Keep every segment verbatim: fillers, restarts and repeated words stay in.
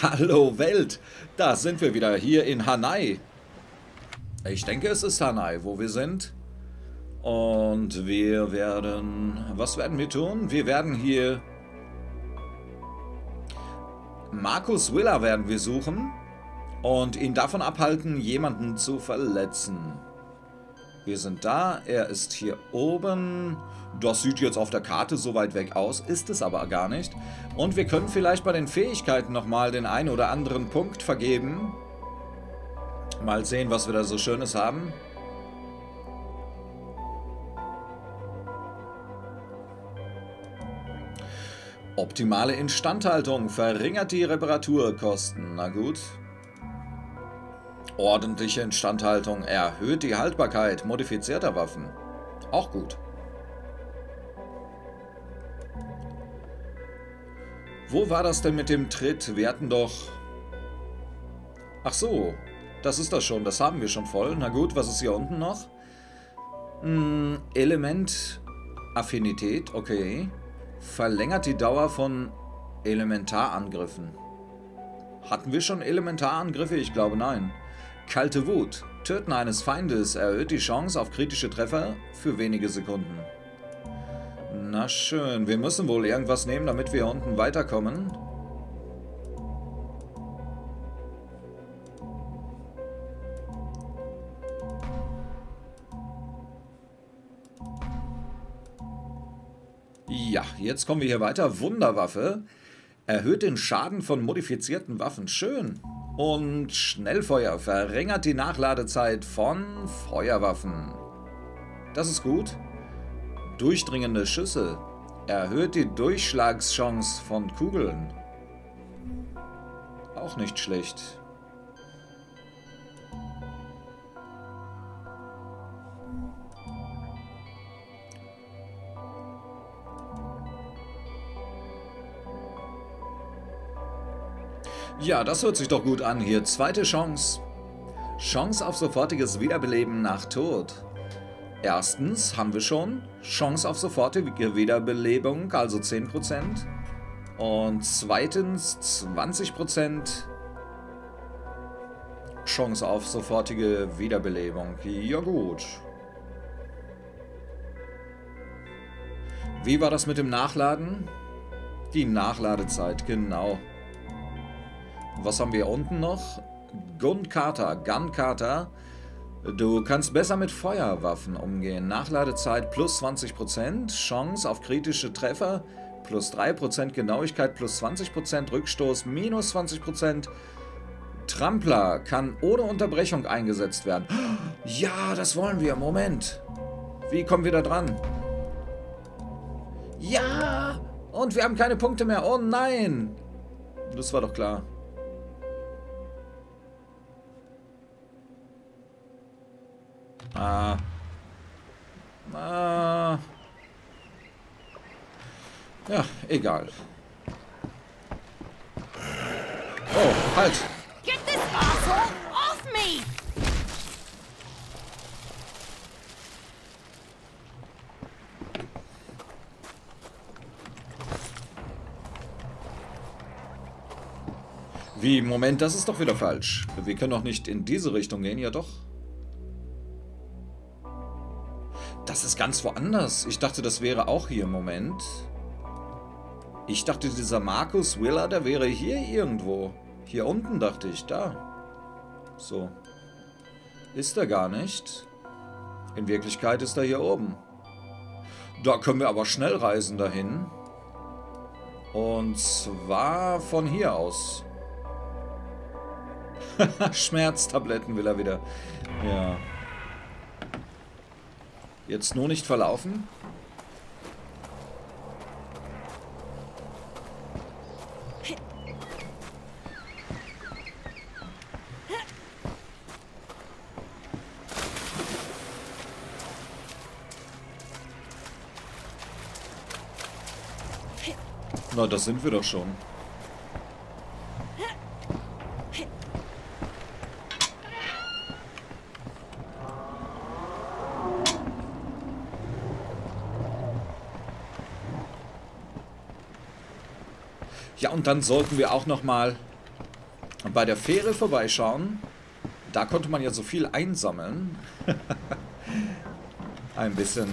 Hallo Welt, da sind wir wieder hier in Hanai. Ich denke, es ist Hanai, wo wir sind. Und wir werden... Was werden wir tun? Wir werden hier... Markus Willa werden wir suchen und ihn davon abhalten, jemanden zu verletzen. Wir sind da, er ist hier oben. Das sieht jetzt auf der Karte so weit weg aus, ist es aber gar nicht. Und wir können vielleicht bei den Fähigkeiten nochmal den einen oder anderen Punkt vergeben. Mal sehen, was wir da so Schönes haben. Optimale Instandhaltung, verringert die Reparaturkosten, na gut. Ordentliche Instandhaltung, erhöht die Haltbarkeit modifizierter Waffen, auch gut. Wo war das denn mit dem Tritt? Wir hatten doch... Ach so, das ist das schon, das haben wir schon voll. Na gut, was ist hier unten noch? Hm, Element, Affinität, okay. Verlängert die Dauer von Elementarangriffen. Hatten wir schon Elementarangriffe? Ich glaube, nein. Kalte Wut. Töten eines Feindes erhöht die Chance auf kritische Treffer für wenige Sekunden. Na schön. Wir müssen wohl irgendwas nehmen, damit wir unten weiterkommen. Ja, jetzt kommen wir hier weiter. Wunderwaffe. Erhöht den Schaden von modifizierten Waffen. Schön. Und Schnellfeuer. Verringert die Nachladezeit von Feuerwaffen. Das ist gut. Durchdringende Schüsse. Erhöht die Durchschlagschance von Kugeln. Auch nicht schlecht. Ja, das hört sich doch gut an hier. Zweite Chance. Chance auf sofortiges Wiederbeleben nach Tod. Erstens haben wir schon Chance auf sofortige Wiederbelebung, also zehn Prozent. Und zweitens zwanzig Prozent Chance auf sofortige Wiederbelebung. Ja gut. Wie war das mit dem Nachladen? Die Nachladezeit, genau. Was haben wir unten noch? Gunkata, Gunkata. Du kannst besser mit Feuerwaffen umgehen. Nachladezeit plus zwanzig Prozent, Chance auf kritische Treffer plus drei Prozent, Genauigkeit plus zwanzig Prozent, Rückstoß minus zwanzig Prozent. Trampler kann ohne Unterbrechung eingesetzt werden. Ja, das wollen wir. Moment. Wie kommen wir da dran? Ja! Und wir haben keine Punkte mehr. Oh nein! Das war doch klar. Ah. Ah. Ja, egal. Oh, halt! Get this asshole off me! Wie, Moment, das ist doch wieder falsch. Wir können doch nicht in diese Richtung gehen, ja doch. Das ist ganz woanders. Ich dachte, das wäre auch hier. Moment. Ich dachte, dieser Markus Willa, der wäre hier irgendwo. Hier unten, dachte ich. Da. So. Ist er gar nicht. In Wirklichkeit ist er hier oben. Da können wir aber schnell reisen dahin. Und zwar von hier aus. Schmerztabletten will er wieder. Ja. Jetzt nur nicht verlaufen. Na, das sind wir doch schon. Ja, und dann sollten wir auch nochmal bei der Fähre vorbeischauen. Da konnte man ja so viel einsammeln. Ein bisschen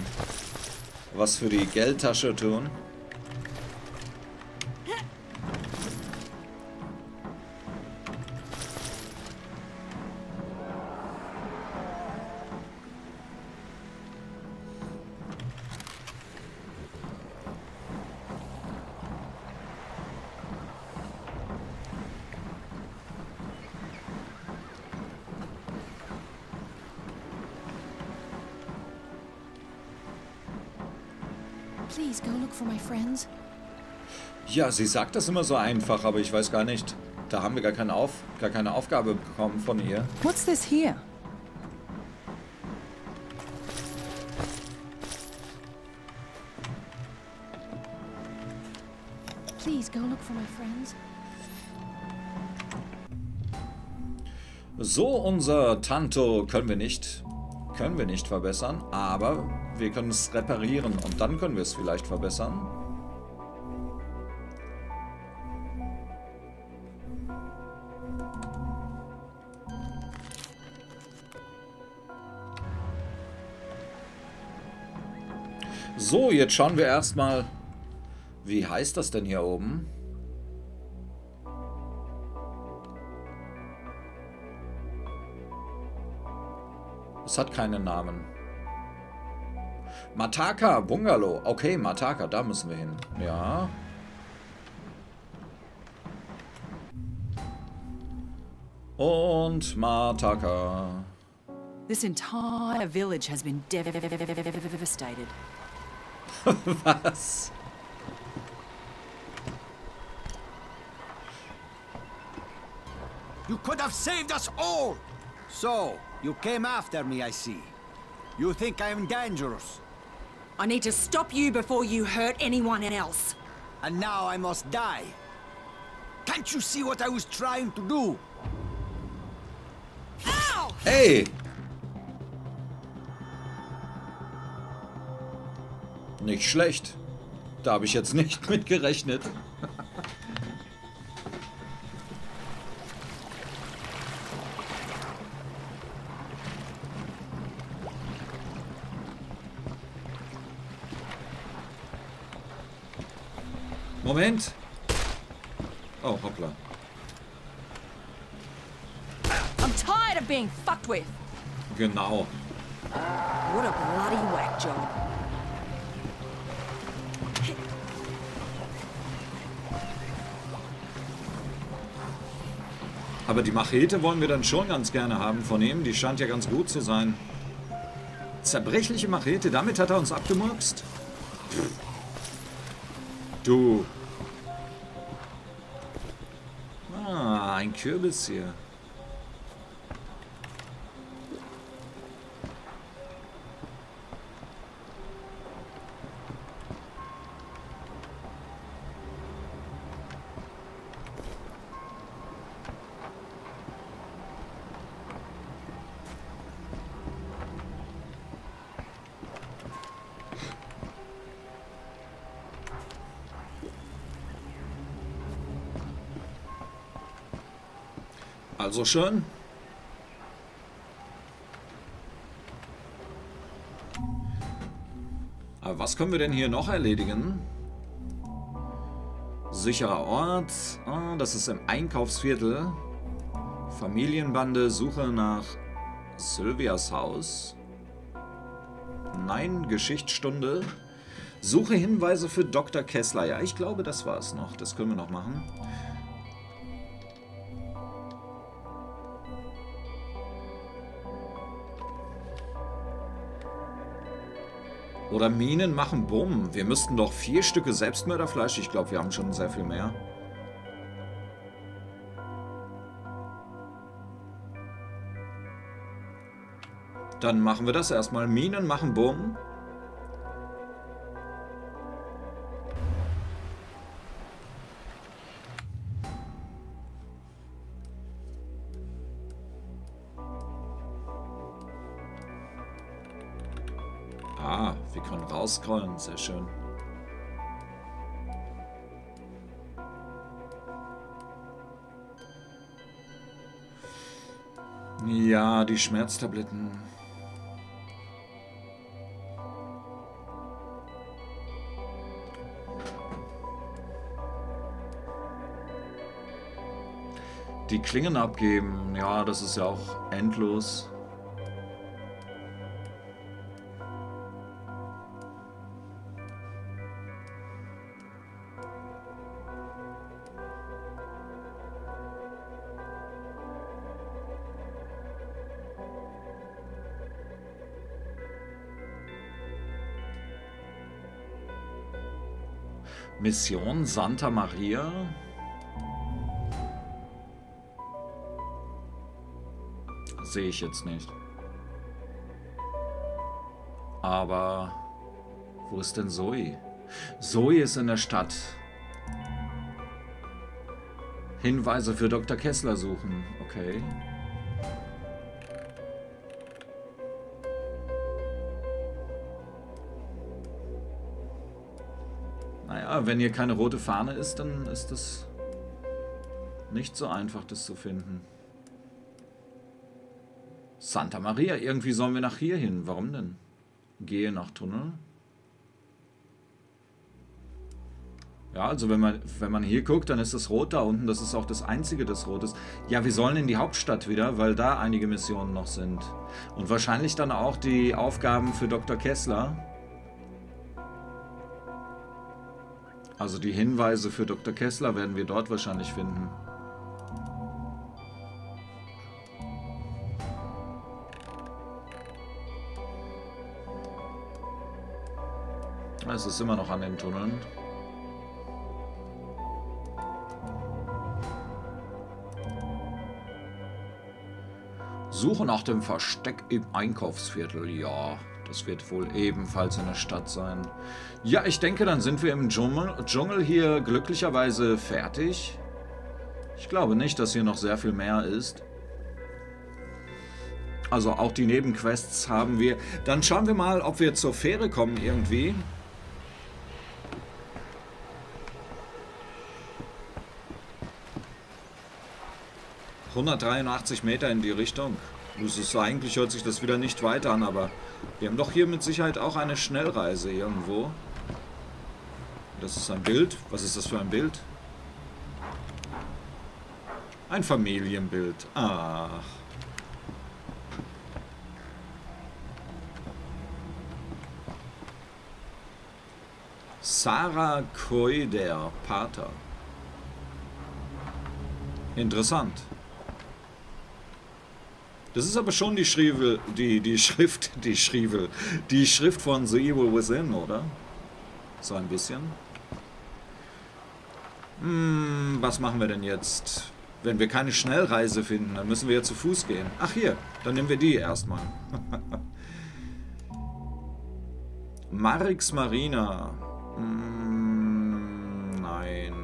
was für die Geldtasche tun. Ja, sie sagt das immer so einfach, aber ich weiß gar nicht. Da haben wir gar keine, Auf gar keine Aufgabe bekommen von ihr. What's this here? Please go look for my friends. So, unser Tanto können wir nicht, können wir nicht verbessern, aber wir können es reparieren und dann können wir es vielleicht verbessern. So, jetzt schauen wir erstmal, wie heißt das denn hier oben? Es hat keinen Namen. Mataka Bungalow. Okay, Mataka, da müssen wir hin. Ja. Und Mataka. This entire village has been devastated. Was? You could have saved us all. So, you came after me, I see. You think I'm dangerous. I need to stop you before you hurt anyone else. And now I must die. Can't you see what I was trying to do? Ow! Hey! Nicht schlecht. Da habe ich jetzt nicht mit gerechnet. Moment. Oh, hoppla. I'm tired of being fucked with. Genau. What a bloody whack job. Aber die Machete wollen wir dann schon ganz gerne haben von ihm. Die scheint ja ganz gut zu sein. Zerbrechliche Machete, damit hat er uns abgemurkst. Pff. Du. Ah, ein Kürbis hier. Also schön. Aber was können wir denn hier noch erledigen? Sicherer Ort. Oh, das ist im Einkaufsviertel. Familienbande. Suche nach Sylvias Haus. Nein, Geschichtsstunde. Suche Hinweise für Doktor Kessler. Ja, ich glaube, das war es noch. Das können wir noch machen. Oder Minen machen Bumm. Wir müssten doch vier Stücke Selbstmörderfleisch. Ich glaube, wir haben schon sehr viel mehr. Dann machen wir das erstmal. Minen machen Bumm. Scrollen, sehr schön. Ja, die Schmerztabletten. Die Klingen abgeben. Ja, das ist ja auch endlos. Mission Santa Maria. Sehe ich jetzt nicht. Aber wo ist denn Zoe? Zoe ist in der Stadt. Hinweise für Doktor Kessler suchen. Okay. Naja, wenn hier keine rote Fahne ist, dann ist es nicht so einfach, das zu finden. Santa Maria, irgendwie sollen wir nach hier hin. Warum denn? Gehe nach Tunnel. Ja, also wenn man, wenn man hier guckt, dann ist das rot da unten. Das ist auch das einzige, das rot ist. Ja, wir sollen in die Hauptstadt wieder, weil da einige Missionen noch sind. Und wahrscheinlich dann auch die Aufgaben für Doktor Kessler. Also die Hinweise für Doktor Kessler werden wir dort wahrscheinlich finden. Es ist immer noch an den Tunneln. Suche nach dem Versteck im Einkaufsviertel. Ja, das wird wohl ebenfalls in der Stadt sein. Ja, ich denke, dann sind wir im Dschungel, Dschungel hier glücklicherweise fertig. Ich glaube nicht, dass hier noch sehr viel mehr ist. Also auch die Nebenquests haben wir. Dann schauen wir mal, ob wir zur Fähre kommen irgendwie. hundertdreiundachtzig Meter in die Richtung. Das ist, eigentlich hört sich das wieder nicht weit an, aber wir haben doch hier mit Sicherheit auch eine Schnellreise irgendwo. Das ist ein Bild. Was ist das für ein Bild? Ein Familienbild. Ach. Sarah Koider, Pater. Interessant. Das ist aber schon die Schrivel, die, die Schrift, die Schrivel, die Schrift von The Evil Within, oder? So ein bisschen. Hm, was machen wir denn jetzt? Wenn wir keine Schnellreise finden, dann müssen wir ja zu Fuß gehen. Ach hier, dann nehmen wir die erstmal. Marix Marina. Hm, nein.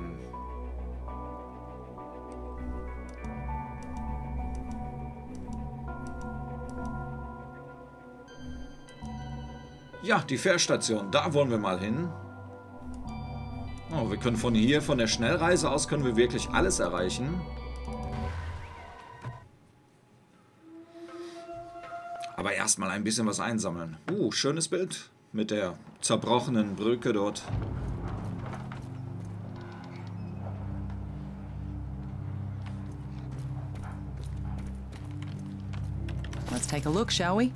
Ja, die Fährstation. Da wollen wir mal hin. Oh, wir können von hier, von der Schnellreise aus, können wir wirklich alles erreichen. Aber erstmal ein bisschen was einsammeln. Uh, schönes Bild. Mit der zerbrochenen Brücke dort. Let's take a look, shall we?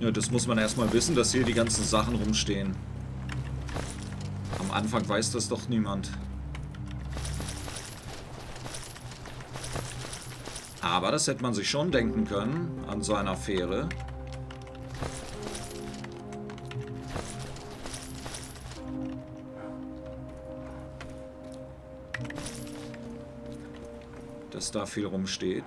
Ja, das muss man erstmal wissen, dass hier die ganzen Sachen rumstehen. Am Anfang weiß das doch niemand. Aber das hätte man sich schon denken können, an so einer Fähre. Dass da viel rumsteht.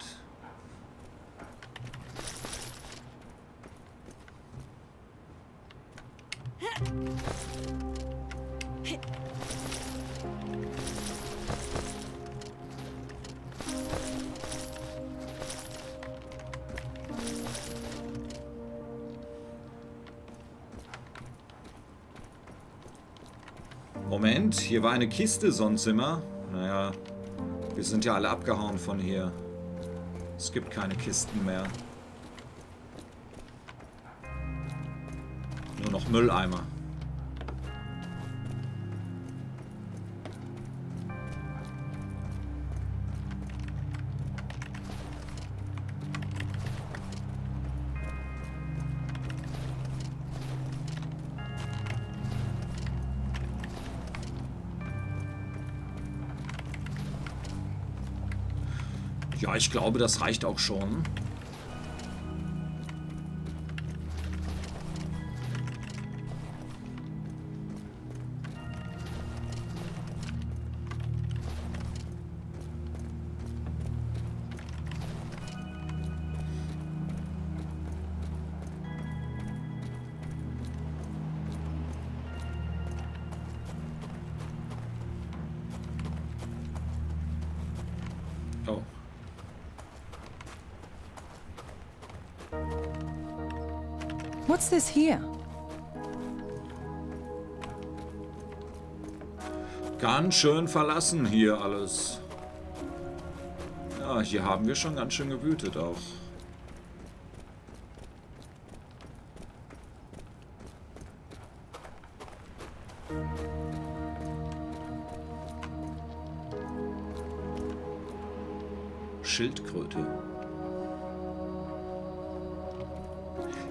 Moment, hier war eine Kiste sonst immer. Naja, Wir sind ja alle abgehauen von hier. Es gibt keine Kisten mehr. Nur noch Mülleimer. Ja, ich glaube, das reicht auch schon. What's this here? Ganz schön verlassen hier alles. Ja, hier haben wir schon ganz schön gewütet auch. Schildkröte.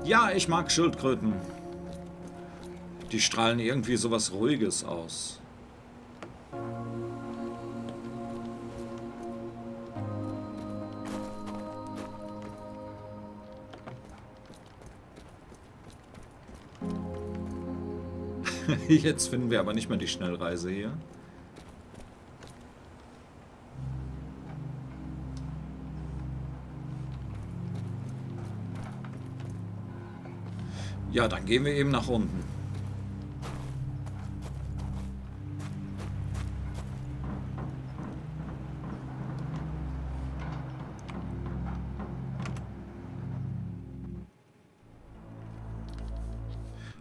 Ja, ich mag Schildkröten. Die strahlen irgendwie sowas Ruhiges aus. Jetzt finden wir aber nicht mehr die Schnellreise hier. Ja, dann gehen wir eben nach unten.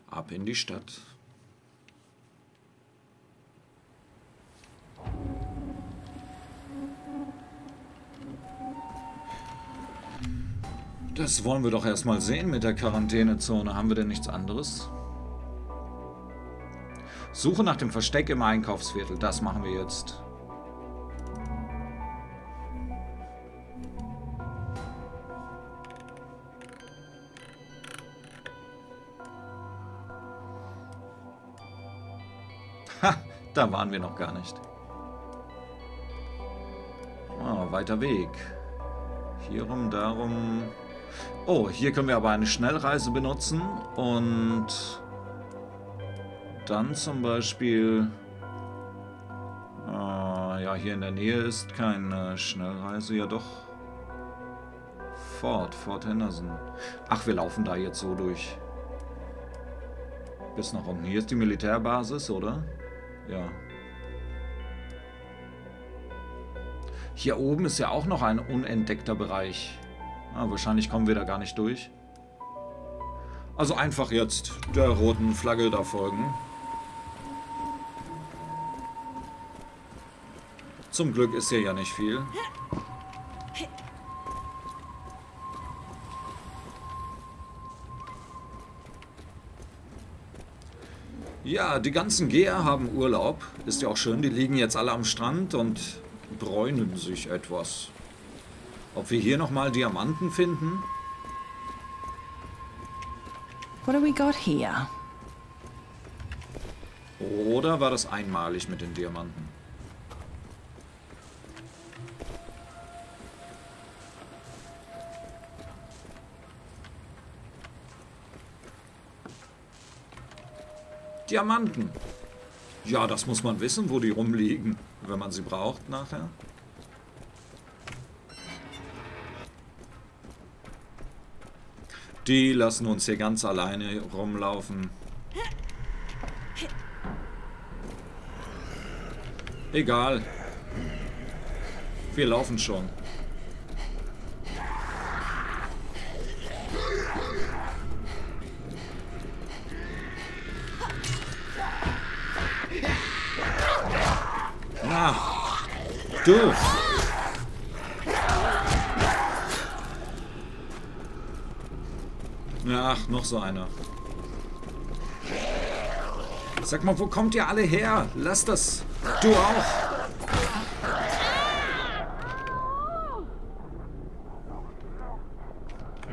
Ab in die Stadt. Das wollen wir doch erstmal sehen mit der Quarantänezone. Haben wir denn nichts anderes? Suche nach dem Versteck im Einkaufsviertel. Das machen wir jetzt. Ha, da waren wir noch gar nicht. Oh, weiter Weg. Hierum, darum... Oh, hier können wir aber eine Schnellreise benutzen und dann zum Beispiel, äh, ja, hier in der Nähe ist keine Schnellreise, ja doch, Fort, Fort Henderson. Ach, wir laufen da jetzt so durch. Bis nach unten. Hier ist die Militärbasis, oder? Ja. Hier oben ist ja auch noch ein unentdeckter Bereich. Ah, wahrscheinlich kommen wir da gar nicht durch. Also einfach jetzt der roten Flagge da folgen. Zum Glück ist hier ja nicht viel. Ja, die ganzen Geher haben Urlaub. Ist ja auch schön. Die liegen jetzt alle am Strand und bräunen sich etwas. Ob wir hier nochmal Diamanten finden? What do we got here? Oder war das einmalig mit den Diamanten? Diamanten! Ja, das muss man wissen, wo die rumliegen, wenn man sie braucht nachher. Die lassen uns hier ganz alleine rumlaufen. Egal. Wir laufen schon. Na, du! Ach, noch so einer. Sag mal, wo kommt ihr alle her? Lass das. Du auch.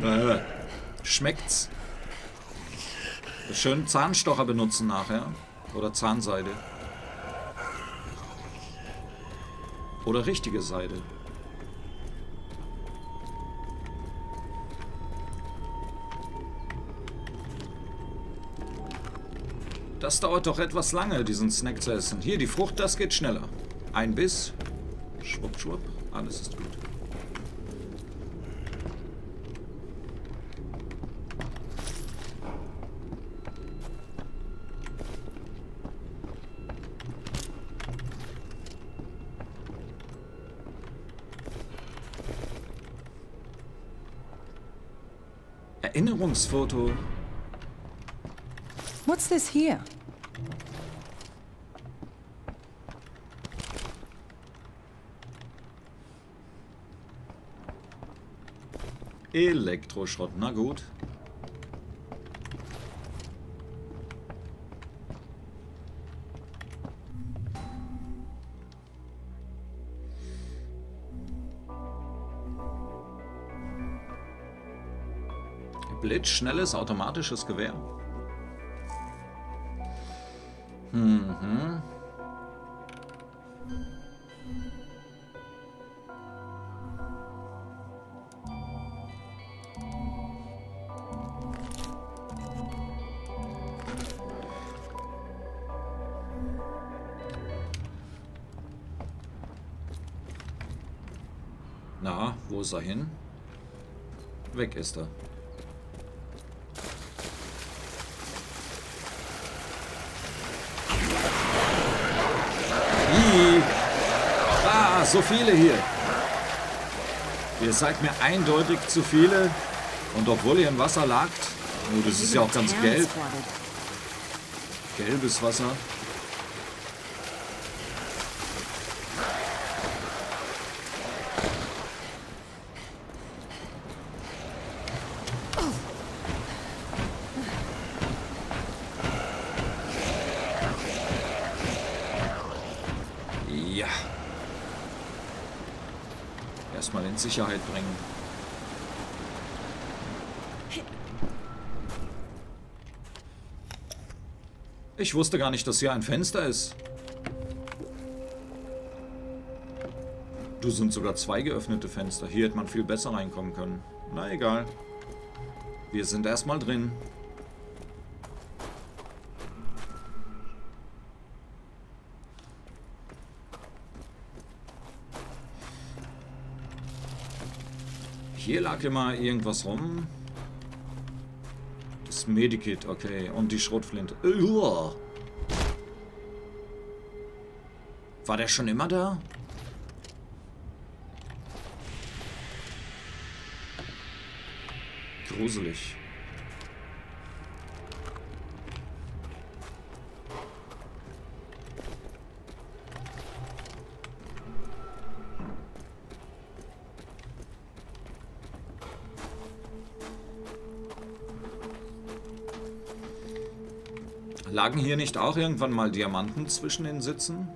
Äh, schmeckt's? Schön Zahnstocher benutzen nachher. Oder Zahnseide. Oder richtige Seide. Das dauert doch etwas lange, diesen Snack zu essen. Hier, die Frucht, das geht schneller. Ein Biss. Schwupp, schwupp. Alles ist gut. Erinnerungsfoto. What's this here? Elektroschrott, na gut. Blitzschnelles automatisches Gewehr. Mhm. Na, wo ist er hin? Weg ist er. Ah, so viele hier. Ihr seid mir eindeutig zu viele. Und obwohl ihr im Wasser lagt, oh, das ist ja auch ganz gelb. Gelbes Wasser. Sicherheit bringen. Ich wusste gar nicht, dass hier ein Fenster ist. Du, sind sogar zwei geöffnete Fenster. Hier hätte man viel besser reinkommen können. Na egal. Wir sind erstmal drin. Hier lag immer irgendwas rum. Das Medikit, okay. Und die Schrotflinte. Uah. War der schon immer da? Gruselig. Lagen hier nicht auch irgendwann mal Diamanten zwischen den Sitzen?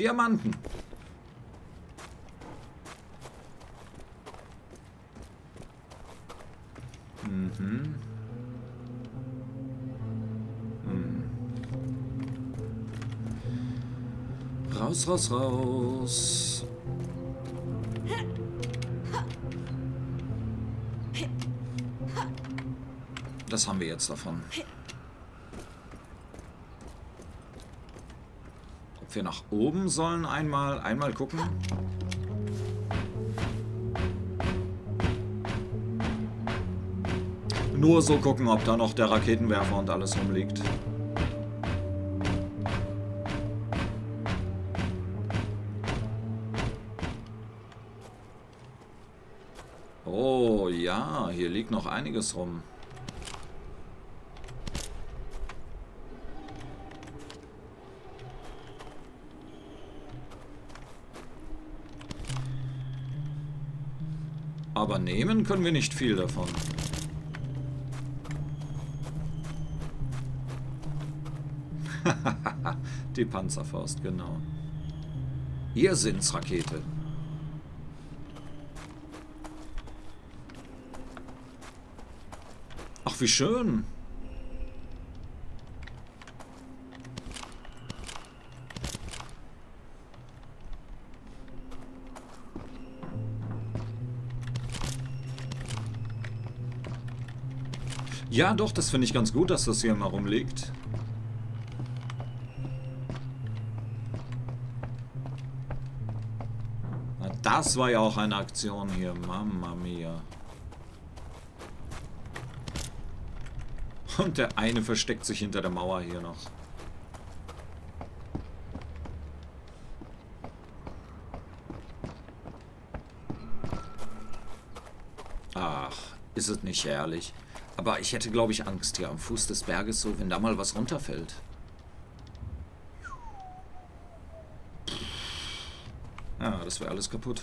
Diamanten! Mhm. Mhm. Raus, raus, raus. Das haben wir jetzt davon. Ob wir nach oben sollen einmal, einmal gucken. Nur so gucken, ob da noch der Raketenwerfer und alles rumliegt. Oh ja, hier liegt noch einiges rum. Aber nehmen können wir nicht viel davon. Die Panzerfaust, genau. Ihr sind's, Rakete. Ach, wie schön. Ja, doch, das finde ich ganz gut, dass das hier mal rumliegt. Na, das war ja auch eine Aktion hier. Mamma mia. Und der eine versteckt sich hinter der Mauer hier noch. Ach, ist es nicht herrlich. Aber ich hätte, glaube ich, Angst hier am Fuß des Berges, so wenn da mal was runterfällt. Ja, das wäre alles kaputt.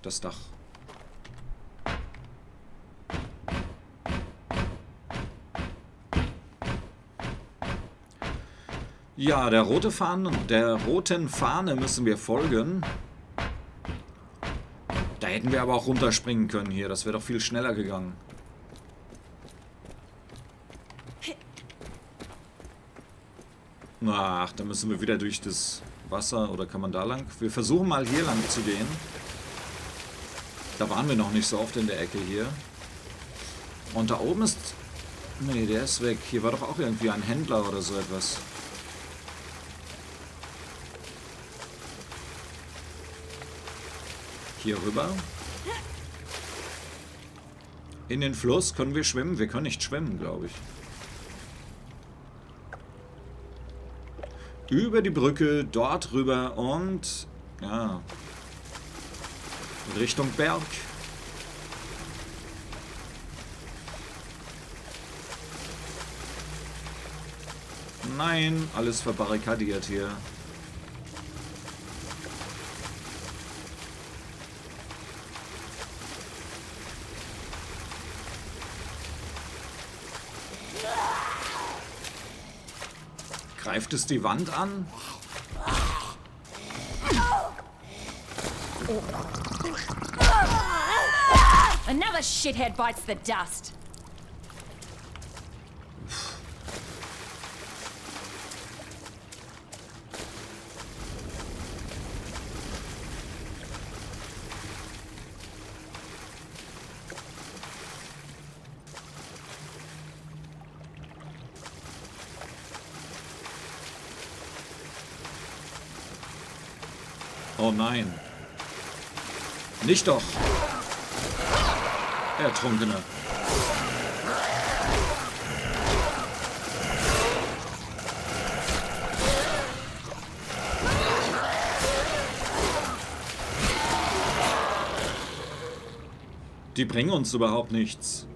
Das Dach. Ja, der rote Fahne, der roten Fahne müssen wir folgen. Da hätten wir aber auch runterspringen können hier. Das wäre doch viel schneller gegangen. Ach, da müssen wir wieder durch das Wasser. Oder kann man da lang? Wir versuchen mal hier lang zu gehen. Da waren wir noch nicht so oft in der Ecke hier. Und da oben ist... Nee, der ist weg. Hier war doch auch irgendwie ein Händler oder so etwas. Hier rüber. In den Fluss. Können wir schwimmen? Wir können nicht schwimmen, glaube ich. Über die Brücke, dort rüber und ja, Richtung Berg. Nein, alles verbarrikadiert hier. Greift es die Wand an? Another shithead bites the dust. Oh nein. Nicht doch. Ertrunkener. Die bringen uns überhaupt nichts.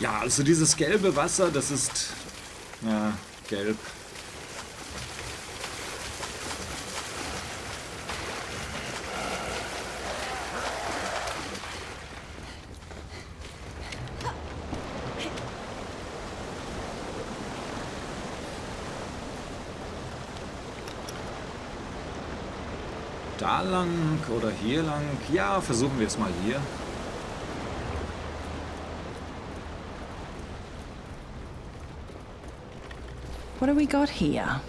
Ja, also dieses gelbe Wasser, das ist, ja, gelb. Da lang oder hier lang? Ja, versuchen wir es mal hier. What do we got here?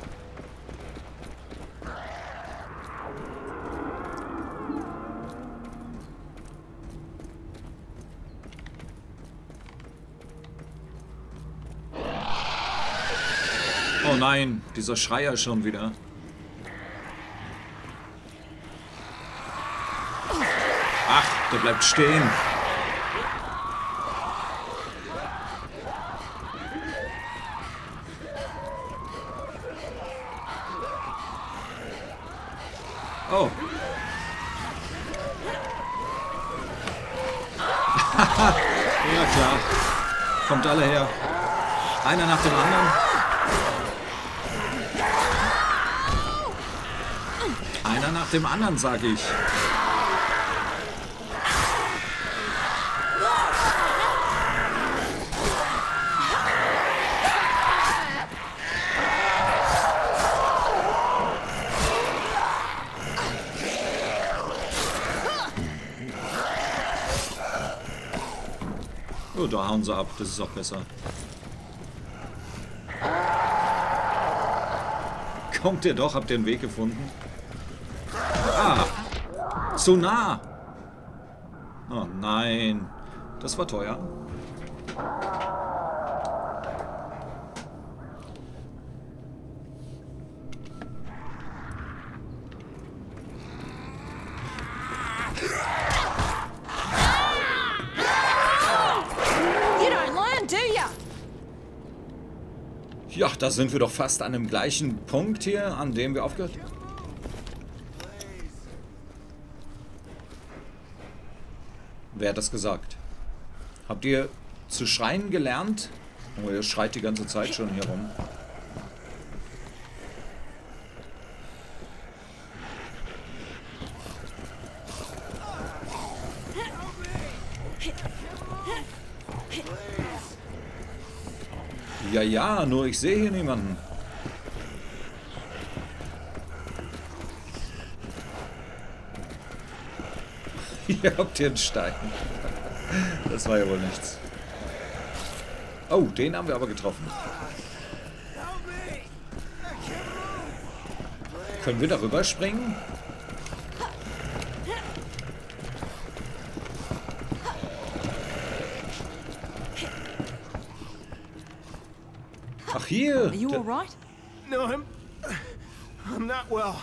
Oh nein, dieser Schreier schon wieder. Ach, der bleibt stehen. Oh. Ja klar. Kommt alle her. Einer nach dem anderen. Einer nach dem anderen, sag ich. Oh, da hauen sie ab. Das ist auch besser. Kommt ihr doch? Habt ihr den Weg gefunden? Ah! Zu nah! Oh nein. Das war teuer. Ja, da sind wir doch fast an dem gleichen Punkt hier, an dem wir aufgehört haben. Wer hat das gesagt? Habt ihr zu schreien gelernt? Oh, ihr schreit die ganze Zeit schon hier rum. Ja, ja, nur ich sehe hier niemanden. Ihr habt hier einen Stein. Das war ja wohl nichts. Oh, den haben wir aber getroffen. Können wir darüber springen? Here. Are you all right? No, I'm I'm not well.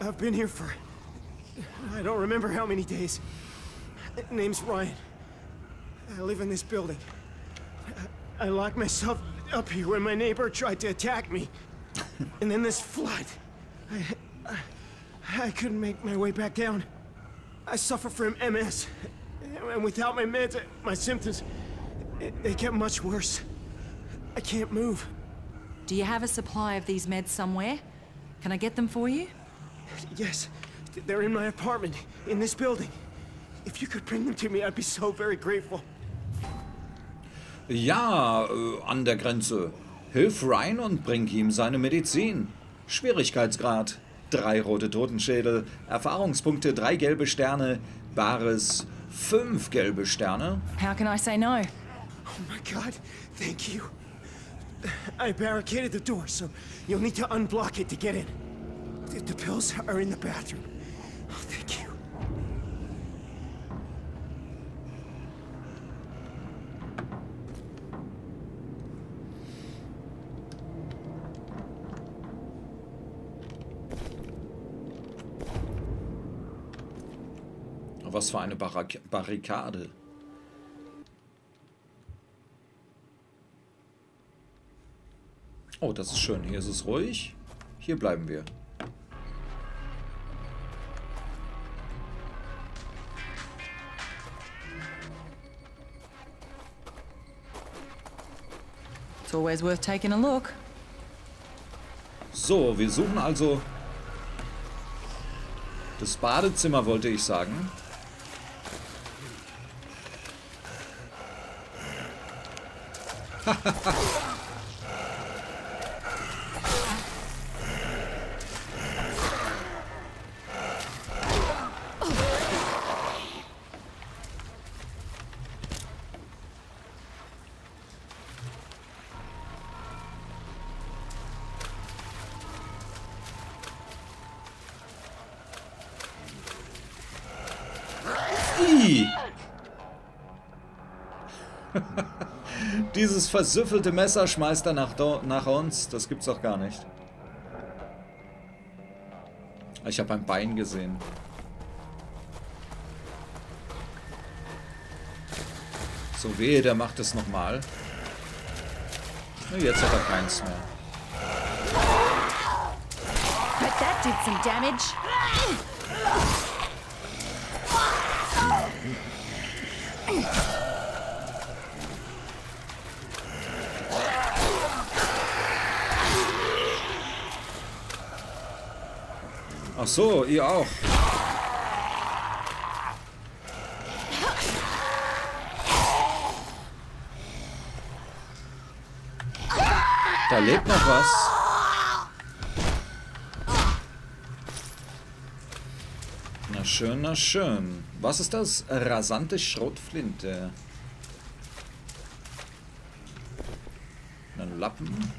I've been here for I don't remember how many days. Name's Ryan. I live in this building. I, I locked myself up here when my neighbor tried to attack me. And then this flood. I, I I couldn't make my way back down. I suffer from M S. And without my meds, my symptoms they get much worse. I can't move. Do you have a supply of these meds somewhere? Can I get them for you? Yes, they're in my apartment, in this building. If you could bring them to me, I'd be so very grateful. Ja, äh, an der Grenze. Hilf Ryan und bring ihm seine Medizin. Schwierigkeitsgrad: drei rote Totenschädel, Erfahrungspunkte drei gelbe Sterne, Bares fünf gelbe Sterne. How can I say no? Oh my God, thank you. I barricaded the door, so you'll need to unblock it to get in. The, the pills are in the bathroom. Oh, thank you. Was für eine Barrik- Barrikade. Oh, das ist schön. Hier ist es ruhig. Hier bleiben wir. It's always worth taking a look. So, wir suchen also das Badezimmer, wollte ich sagen. Dieses versüffelte Messer schmeißt er nach, nach uns. Das gibt's doch gar nicht. Ich habe ein Bein gesehen. So, wehe, der macht es nochmal. Jetzt hat er keins mehr. But that did some damage. Ach so, ihr auch. Da lebt noch was. Na schön, na schön. Was ist das? Rasante Schrotflinte. Ein Lappen.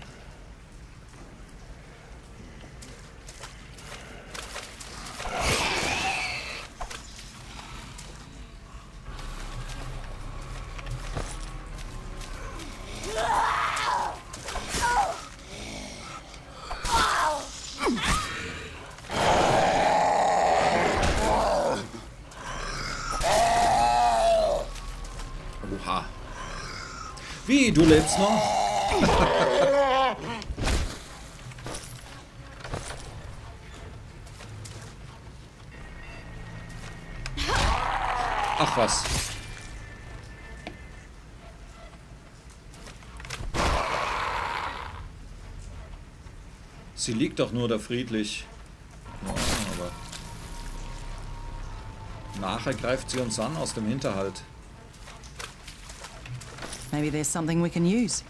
Wie, du lebst noch? Ach was. Sie liegt doch nur da friedlich. Ja, aber nachher greift sie uns an aus dem Hinterhalt. Maybe there's something we can use.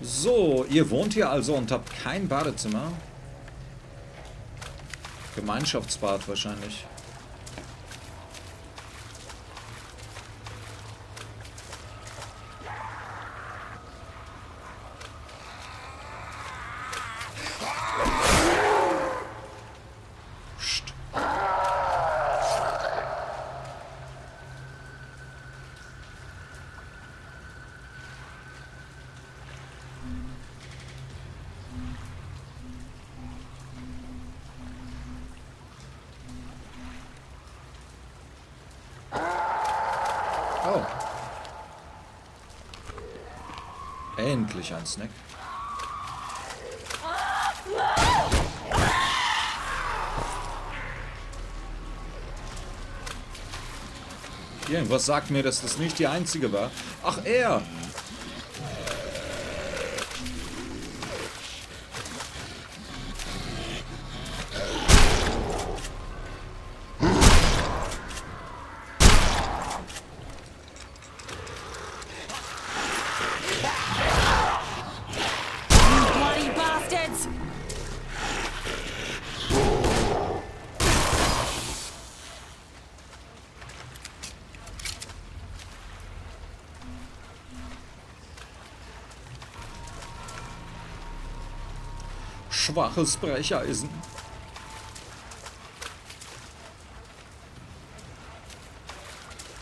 So, ihr wohnt hier also und habt kein Badezimmer. Gemeinschaftsbad wahrscheinlich. Psst. Oh. Endlich ein Snack. Irgendwas sagt mir, dass das nicht die einzige war. Ach, er! Schwaches Brecheisen.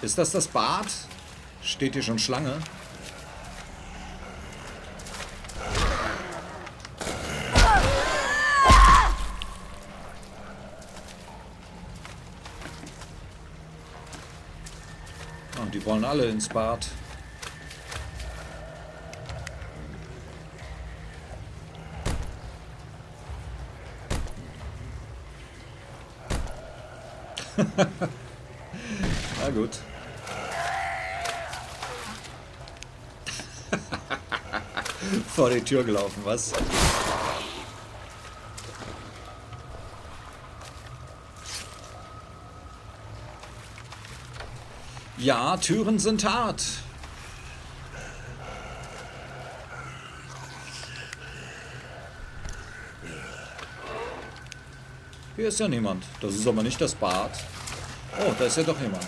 Ist das das Bad? Steht hier schon Schlange? Und die wollen alle ins Bad. Na gut. Vor die Tür gelaufen, was? Ja, Türen sind hart. Hier ist ja niemand. Das ist aber nicht das Bad. Oh, da ist ja doch jemand.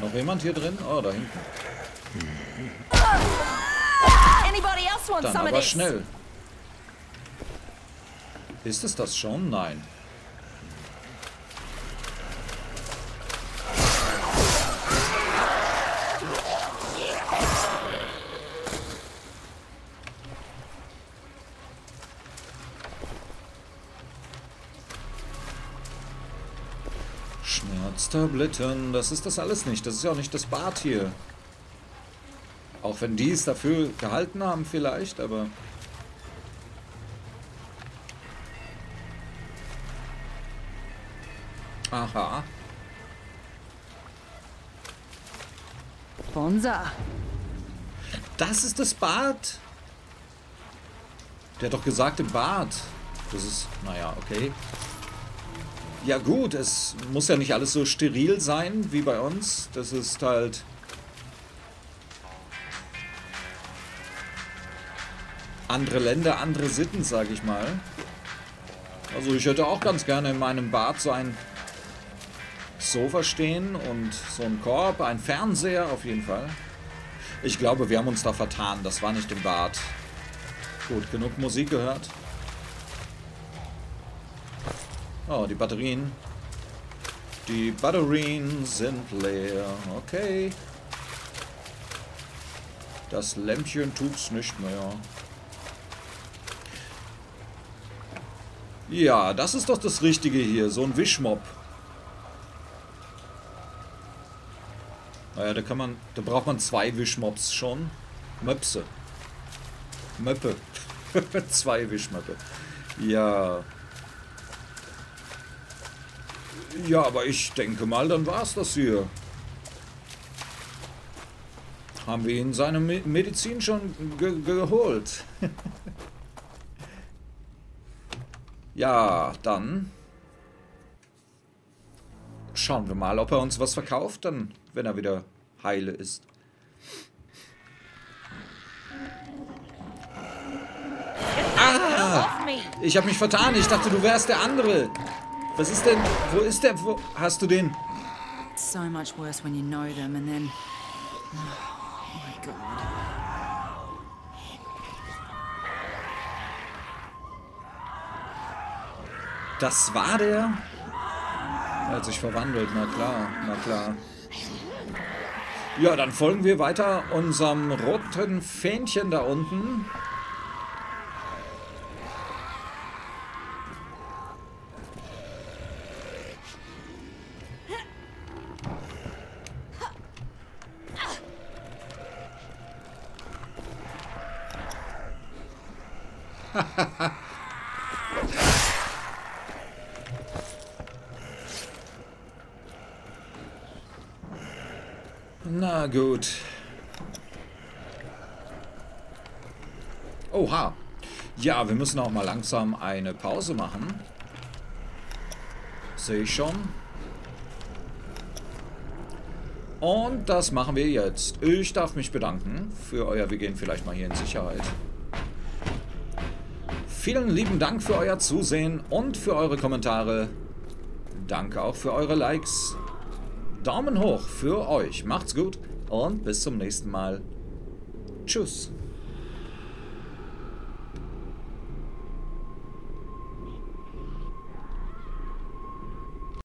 Noch jemand hier drin? Oh, da hinten. Dann aber schnell. Ist es das schon? Nein. Schmerztabletten, das ist das alles nicht. Das ist ja auch nicht das Bad hier. Auch wenn die es dafür gehalten haben vielleicht, aber... Aha. Bonsa. Das ist das Bad. Der hat doch gesagt im Bad. Das ist... Naja, okay. Ja gut, es muss ja nicht alles so steril sein wie bei uns. Das ist halt... Andere Länder, andere Sitten, sage ich mal. Also ich hätte auch ganz gerne in meinem Bad so ein Sofa stehen und so einen Korb, ein Fernseher auf jeden Fall. Ich glaube, wir haben uns da vertan. Das war nicht im Bad. Gut, genug Musik gehört. Oh, die Batterien. Die Batterien sind leer. Okay. Das Lämpchen tut's nicht mehr. Ja, das ist doch das Richtige hier. So ein Wischmob. Naja, da kann man... Da braucht man zwei Wischmobs schon. Möpse. Möppe. Zwei Wischmöppe. Ja... Ja, aber ich denke mal, dann war's das hier. Haben wir ihn seine Me- Medizin schon ge- geholt? Ja, dann schauen wir mal, ob er uns was verkauft, dann, wenn er wieder heile ist. Ah! Ich habe mich vertan. Ich dachte, du wärst der andere. Was ist denn? Wo ist der? Wo hast du den? So much worse when you know them and then. Oh my God. Das war der? Er hat sich verwandelt, na klar, na klar. Ja, dann folgen wir weiter unserem roten Fähnchen da unten. Na gut. Oha. Ja, wir müssen auch mal langsam eine Pause machen. Sehe ich schon. Und das machen wir jetzt. Ich darf mich bedanken für euer... Wir gehen vielleicht mal hier in Sicherheit. Vielen lieben Dank für euer Zusehen und für eure Kommentare. Danke auch für eure Likes. Daumen hoch für euch. Macht's gut und bis zum nächsten Mal. Tschüss.